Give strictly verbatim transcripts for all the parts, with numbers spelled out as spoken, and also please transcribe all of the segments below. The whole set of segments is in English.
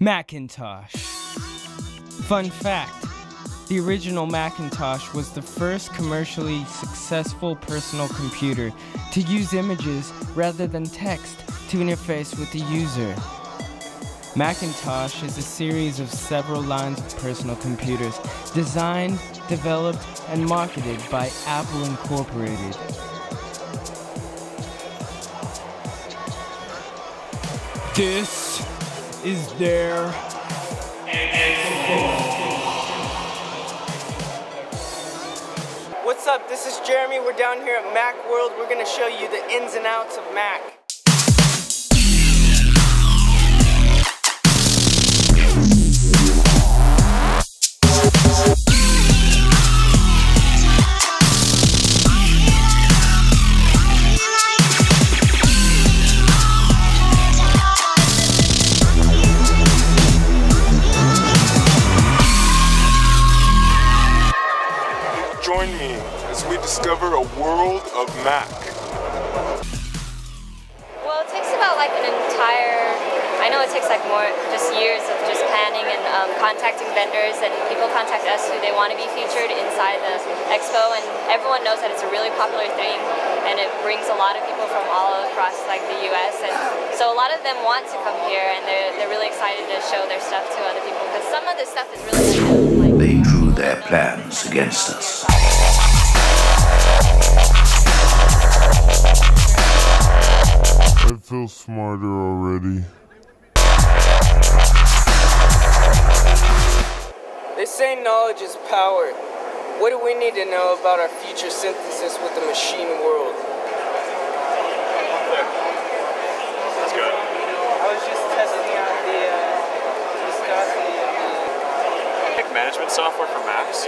Macintosh. Fun fact, the original Macintosh was the first commercially successful personal computer to use images rather than text to interface with the user. Macintosh is a series of several lines of personal computers designed, developed, and marketed by Apple Incorporated. This is their What's up? This is Jeremy. We're down here at Macworld. We're going to show you the ins and outs of Mac. Join me as we discover a world of Mac. Well, it takes about like an entire, I know it takes like more, just years of just planning and um, contacting vendors, and people contact us who they want to be featured inside the expo, and everyone knows that it's a really popular thing and it brings a lot of people from all across like the U S, and so a lot of them want to come here and they're, they're really excited to show their stuff to other people because some of this stuff is really cool. Like, they drew their plans against us. I feel smarter already. They say knowledge is power. What do we need to know about our future synthesis with the machine world? Let's go. I was just testing out the uh, viscosity of the tech management software for Macs.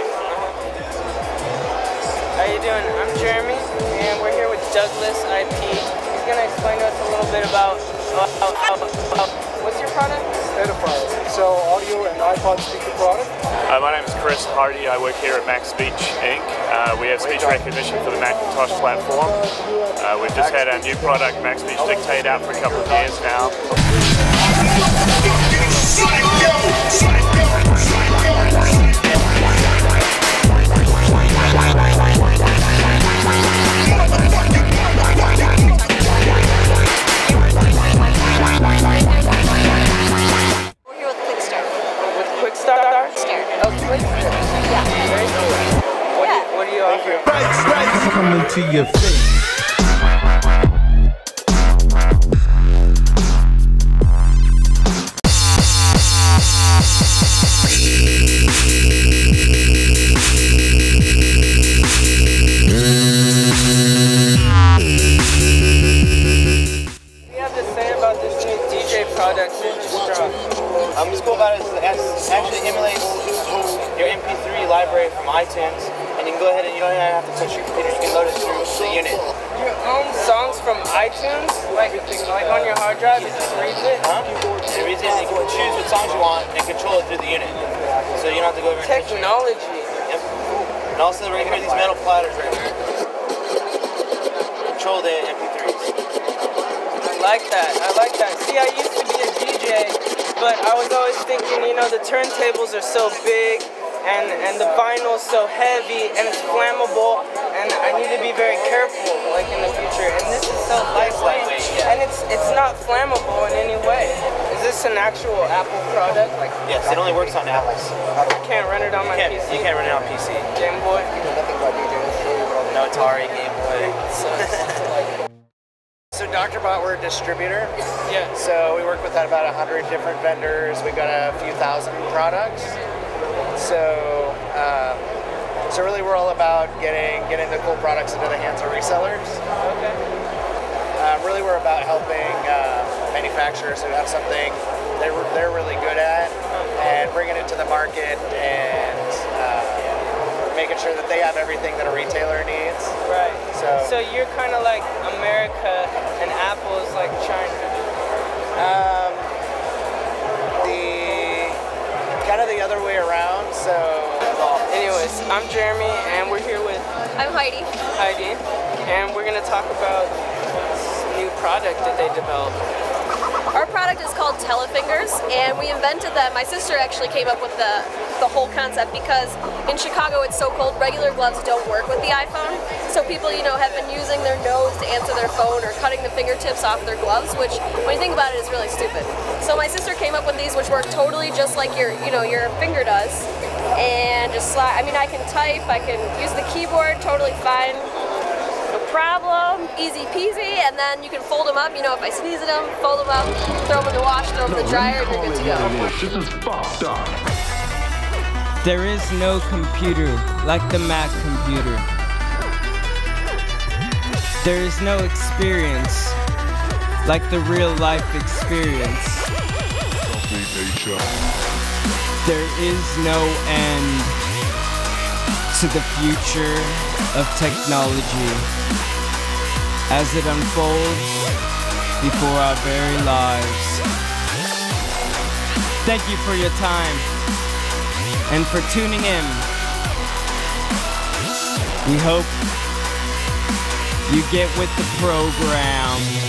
How you doing? I'm Jeremy, and we're here with Douglas I P. He's gonna explain to us a little bit about uh, uh, uh, what's your product? Edifier. So audio and iPod speaker product. Uh, my name is Chris Hardy. I work here at Max Beach Incorporated. Uh, we have speech recognition for the Macintosh platform. Uh, we've just had our new product, Max Beach Dictate, out for a couple of years now. Coming to your face. We have to say about this new D J product, um, what's cool about it is it actually emulates your M P three library from iTunes. And you can go ahead and you don't even have to touch your computer, you can load it through the unit. Your own songs from iTunes, like, like on your hard drive, it just reads it? Huh? It reads it and you can choose what songs you want and control it through the unit. So you don't have to go over and touch it. Technology! Yep. And also right here, these metal platters right here. Control the M P threes. I like that, I like that. See, I used to be a D J, but I was always thinking, you know, the turntables are so big, And, and the vinyl's so heavy, and it's flammable, and I need to be very careful, like, in the future. And this is so lightweight, and it's it's not flammable in any way. Is this an actual Apple product? Like, yes, it only works on Apples. I can't run it on my P C. You can't run it on P C. Game Boy? No, Atari, Game Boy. So Doctor Bot, we're a distributor. Yeah. So we work with that about a hundred different vendors. We got a few thousand products. So, um, so really, we're all about getting getting the cool products into the hands of resellers. Okay. Um, really, we're about helping uh, manufacturers who have something they're they're really good at and bringing it to the market and uh, making sure that they have everything that a retailer needs. Right. So, so you're kind of like America, and Apple is like China. Um, kind of the other way around, so... Anyways, I'm Jeremy, and we're here with... I'm Heidi. Heidi, and we're going to talk about this new product that they developed. Our product is called Telefingers, and we invented them. My sister actually came up with the, the whole concept because in Chicago it's so cold, regular gloves don't work with the iPhone. So people, you know, have been using their nose to answer their phone or cutting the fingertips off their gloves, which when you think about it is really stupid. So my sister came up with these which work totally just like your, you know, your finger does. And just slide, I mean, I can type, I can use the keyboard, totally fine. Problem, easy peasy, and then you can fold them up. You know, if I sneeze at them, fold them up, throw them in the wash, throw them in the dryer, and you're good to go. This is fucked up. There is no computer like the Mac computer. There is no experience like the real life experience. There is no end to the future of technology as it unfolds before our very lives. Thank you for your time and for tuning in. We hope you get with the program.